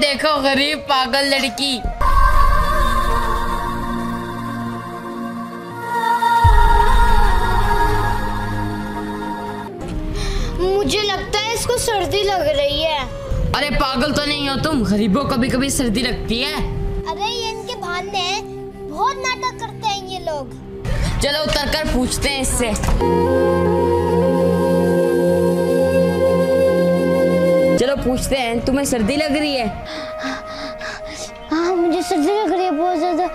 देखो गरीब पागल लड़की। मुझे लगता है इसको सर्दी लग रही है। अरे पागल तो नहीं हो तुम, गरीबों कभी कभी सर्दी लगती है। अरे ये इनके बहाने हैं, बहुत नाटक करते हैं ये लोग। चलो उतर कर पूछते हैं इससे। चलो पूछते हैं, तुम्हें सर्दी लग रही है? हाँ मुझे सर्दी लग रही है बहुत ज्यादा।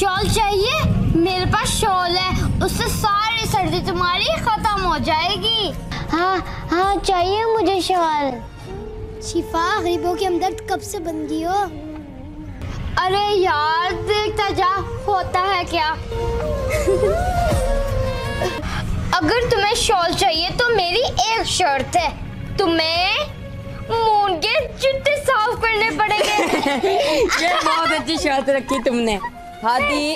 शॉल चाहिए? मेरे पास शॉल है, उससे सारी सर्दी तुम्हारी खत्म हो जाएगी। हाँ हाँ चाहिए मुझे शॉल। शिफा गरीबों की हमदर्द कब से बन गई हो? अरे यार देखता जा होता है क्या। अगर तुम्हें शॉल चाहिए तो मेरी एक शर्त है, तुम्हें मून के जूते साफ करने पड़ेंगे। ये बहुत अच्छी शर्त रखी तुमने हाथी।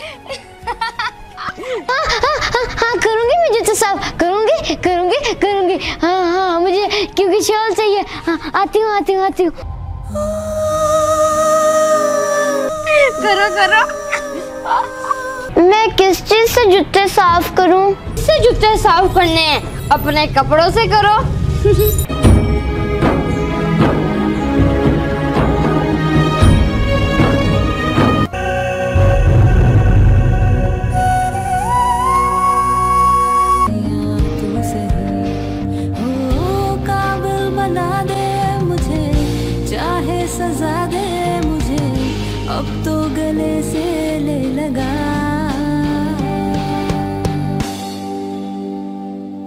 हाँ करूँगी मैं, जूते साफ करूँगी करूँगी करूँगी। हाँ हाँ मुझे क्योंकि शॉल चाहिए। हाँ आती हूँ आती हूँ आती हूँ। करो करो। मैं किस चीज से जूते साफ करूँ? किससे जूते साफ करने हैं? अपने कपड़ों से करो। अब तो गले से ले लगा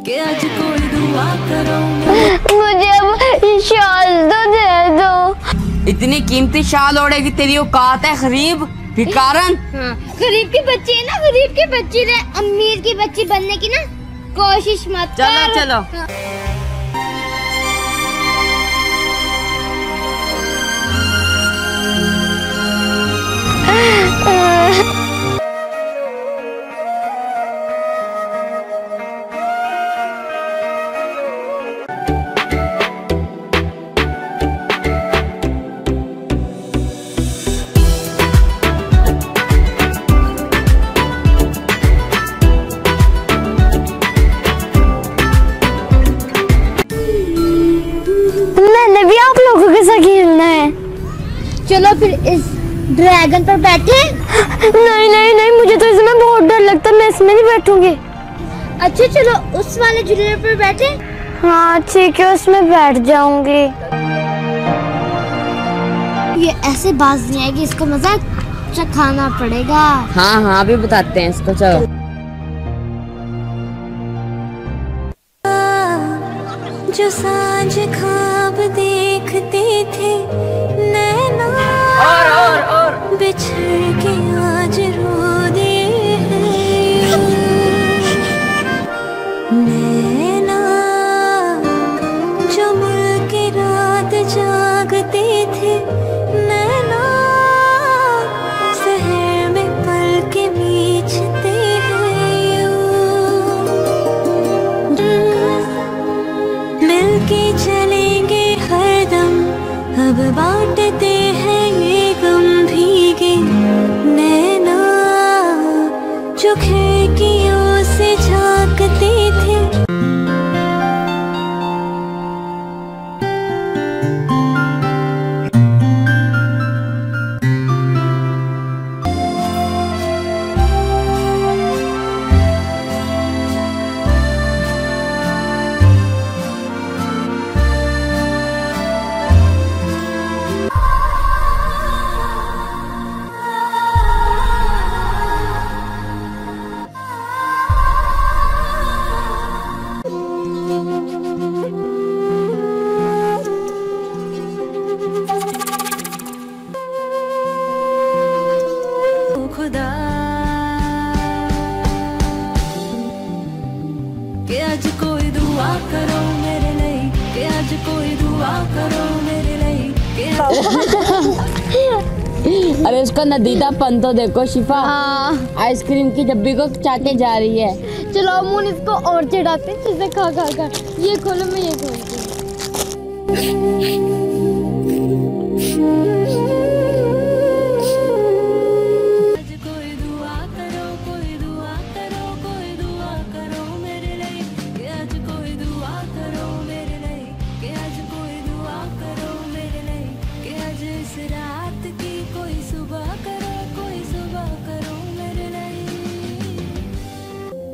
कि आज कोई दुआ करो मुझे, अब शाल तो दे दो। इतनी कीमती शाल ओढ़ेगी तेरी औकात है गरीब भिखारन। हाँ, गरीब की बच्ची है ना, गरीब की बच्ची ने अमीर की बच्ची बनने की ना कोशिश मत करो। चलो चलो। हाँ। चलो फिर इस ड्रैगन पर बैठे। नहीं नहीं नहीं मुझे तो इसमें बहुत डर लगता है, मैं इसमें नहीं बैठूंगी। अच्छा चलो उस वाले झूले पर बैठे। हाँ ठीक है उसमें बैठ जाऊंगी। ये ऐसे बाज नहीं आएगी, इसको मजा चखाना पड़ेगा। हाँ हाँ अभी बताते हैं इसको। चलो जो सांझ ख्वाब देखते थे बिछड़ के आज रो दे नैना, जो मिल के रात जागते थे नैना, शहर में पल के बीचते हैं, मिल के चलेंगे हरदम अब बांटते हैं ये गम। खिड़कियों से झांकते थे अरे उसका नदीदापन तो देखो शिफा। हाँ। आइसक्रीम की डब्बी को चाटे जा रही है। चलो मुन इसको और चढ़ाते जिसे खा खा खा। ये खोलो मैं ये खोलती हूँ।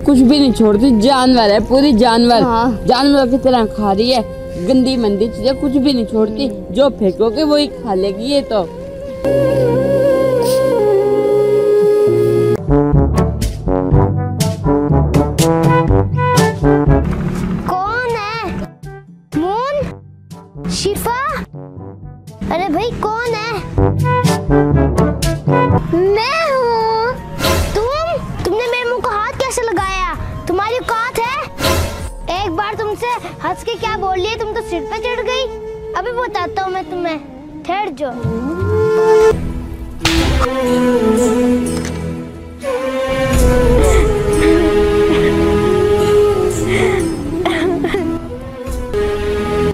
कुछ भी नहीं छोड़ती, जानवर है पूरी, जानवर जानवर की तरह खा रही है, गंदी मंदी चीजें कुछ भी नहीं छोड़ती, जो फेंकोगे वही खा लेगी ये तो। कौन है? मून, शिफा, अरे भाई कौन है? मैं हूँ। तुमने मेरे मुंह को हाथ कैसे लगाया? तुम्हारी औकात है? एक बार तुमसे हंस के क्या बोल लिया, तुम तो सिर पे चढ़ गई। अभी बताता हूँ मैं तुम्हें, ठहर जो।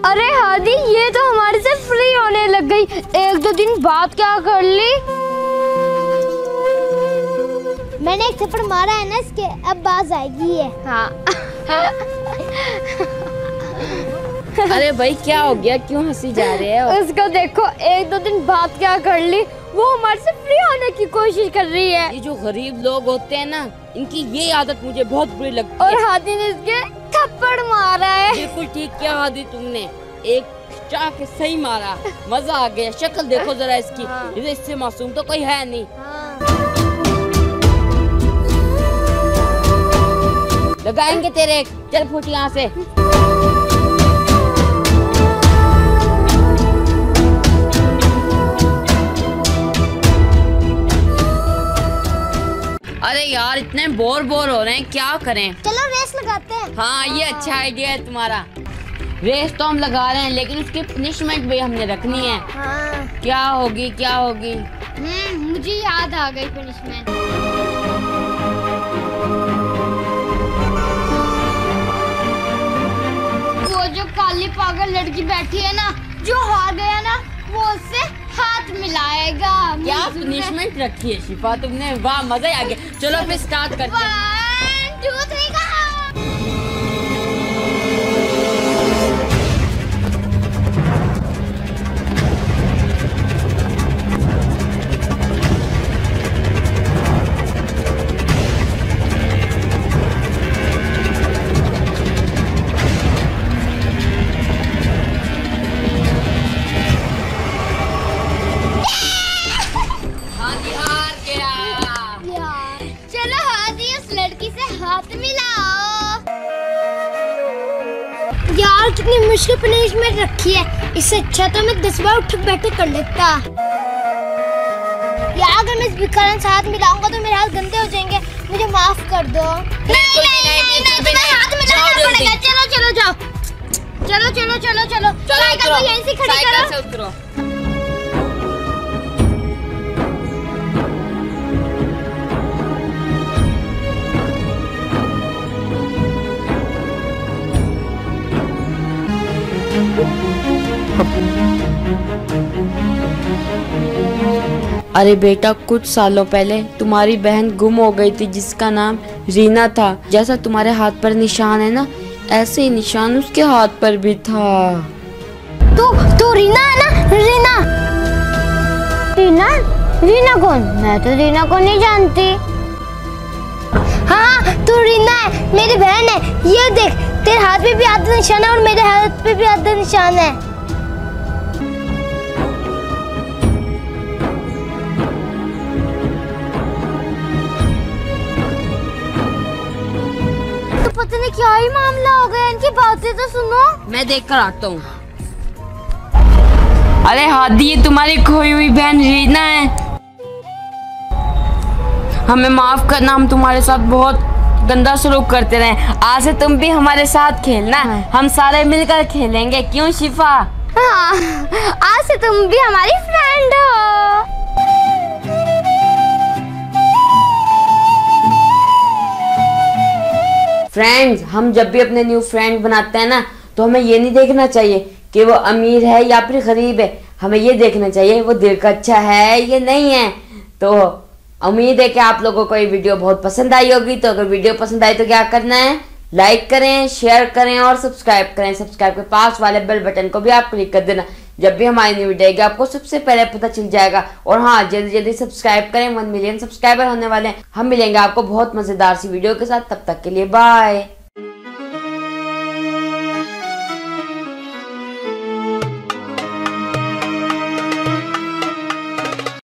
अरे हादी, ये तो हमारे से फ्री होने लग गई, एक दो दिन बाद क्या कर ली। मैंने एक थप्पड़ मारा है ना, इसके अब बाज आएगी है। हाँ। अरे भाई क्या हो गया, क्यों हंसी जा रही है? उसको देखो, एक दो दिन बाद क्या कर ली, वो हमारे से फ्री होने की कोशिश कर रही है। ये जो गरीब लोग होते हैं ना, इनकी ये आदत मुझे बहुत बुरी लगती है। और हादी ने इसके थप्पड़ मारा है। बिल्कुल ठीक किया हादी तुमने, एक चाके सही मारा, मजा आ गया। शक्ल देखो जरा इसकी, इससे मासूम तो कोई है नहीं। लगाएंगे तेरे, चल फूट यहाँ से। अरे यार इतने बोर हो रहे हैं, क्या करें? चलो रेस लगाते हैं। हाँ ये अच्छा आइडिया है तुम्हारा। रेस तो हम लगा रहे हैं, लेकिन उसकी पनिशमेंट भी हमने रखनी है। हाँ। क्या होगी क्या होगी? मुझे याद आ गई पनिशमेंट। काली पागल लड़की बैठी है ना, जो हार गया ना वो उससे हाथ मिलाएगा। क्या पनिशमेंट रखी है शिफा तुमने, वाह मजा आ गया। चलो फिर स्टार्ट करते हैं। 1 2 3 का। यार कितनी मुश्किल पनिशमेंट रखी है, इससे अच्छा तो मैं 10 बार उठ बैठे कर लेता। यार अगर मैं इस भिखारन से हाथ मिलाऊंगा तो मेरे हाथ गंदे हो जाएंगे, मुझे माफ कर दो। नहीं तुम्हें हाथ मिलाना पड़ेगा। चलो चलो जाओ, चलो चलो चलो चलो चलो, यहीं से खड़ी करो। अरे बेटा, कुछ सालों पहले तुम्हारी बहन गुम हो गई थी, जिसका नाम रीना था। जैसा तुम्हारे हाथ पर निशान है ना, ऐसे ही निशान उसके हाथ पर भी था। तो रीना है ना, रीना रीना रीना कौन? मैं तो रीना को नहीं जानती। हाँ तो रीना है, मेरी बहन है। ये देख, तेरे हाथ पे भी आधा निशान है और मेरे हाथ पे भी आधा निशान है। तो पता नहीं क्या ही मामला हो गया, इनकी बातें तो सुनो। मैं देख कर आता हूँ। अरे हादी, ये तुम्हारी खोई हुई बहन रीना है। हमें माफ करना, हम तुम्हारे साथ बहुत गंदा सलूक करते रहे। आज से तुम भी हमारे साथ खेलना। हाँ। हम सारे मिलकर खेलेंगे, क्यों शिफा? हाँ, आज से तुम भी हमारी फ्रेंड हो। फ्रेंड्स, हम जब भी अपने न्यू फ्रेंड बनाते हैं ना, तो हमें ये नहीं देखना चाहिए कि वो अमीर है या फिर गरीब है। हमें ये देखना चाहिए वो दिल का अच्छा है ये नहीं है। तो उम्मीद है कि आप लोगों को ये वीडियो बहुत पसंद आई होगी। तो अगर वीडियो पसंद आई तो क्या करना है, लाइक करें, शेयर करें और सब्सक्राइब करें। सब्सक्राइब के पास वाले बेल बटन को भी आप क्लिक कर देना, जब भी हमारी न्यू वीडियो आपको सबसे पहले पता चल जाएगा। और हाँ, जल्दी जल्दी सब्सक्राइब करें, 1 मिलियन सब्सक्राइबर होने वाले हैं। हम मिलेंगे आपको बहुत मजेदार सी वीडियो के साथ, तब तक के लिए बाय।